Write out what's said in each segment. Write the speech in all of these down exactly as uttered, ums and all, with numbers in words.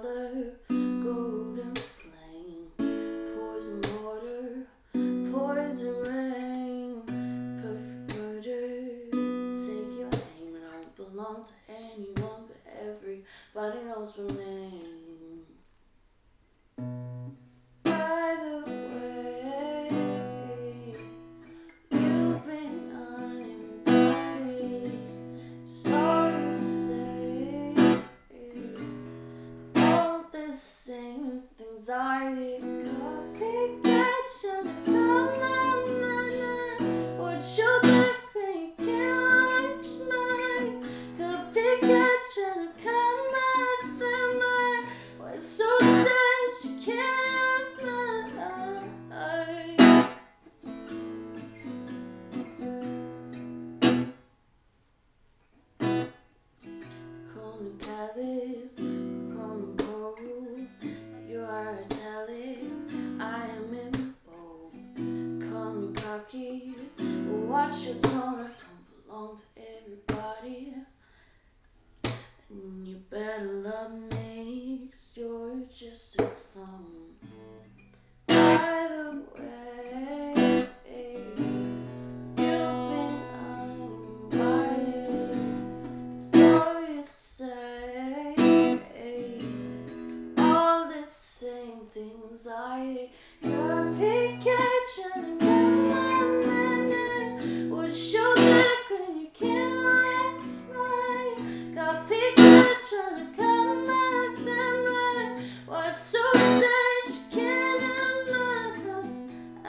valor, golden flame, poison water, poison rain, perfect murder, take your aim. I don't belong to anyone, but everybody knows my name. By the way, you've been uninvited, so you say. All the same things I did, coffee, ketchup, would you be? Come go, you are Italian, I am in bold. Call me cocky, watch your tone. I don't belong to everybody, and you better love me, 'cause you're just a clone. By the way, things I did, coffee, ketchup, and banana. Would you back when you can't like mine? Coffee, ketchup, and banana. What's so sad you can't have mine? I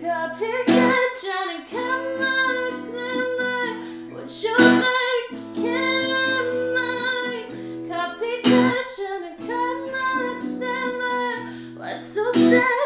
coffee, ketchup, and banana. Show me, can't mine. Copy, catch, and cut my, my. What's so sad?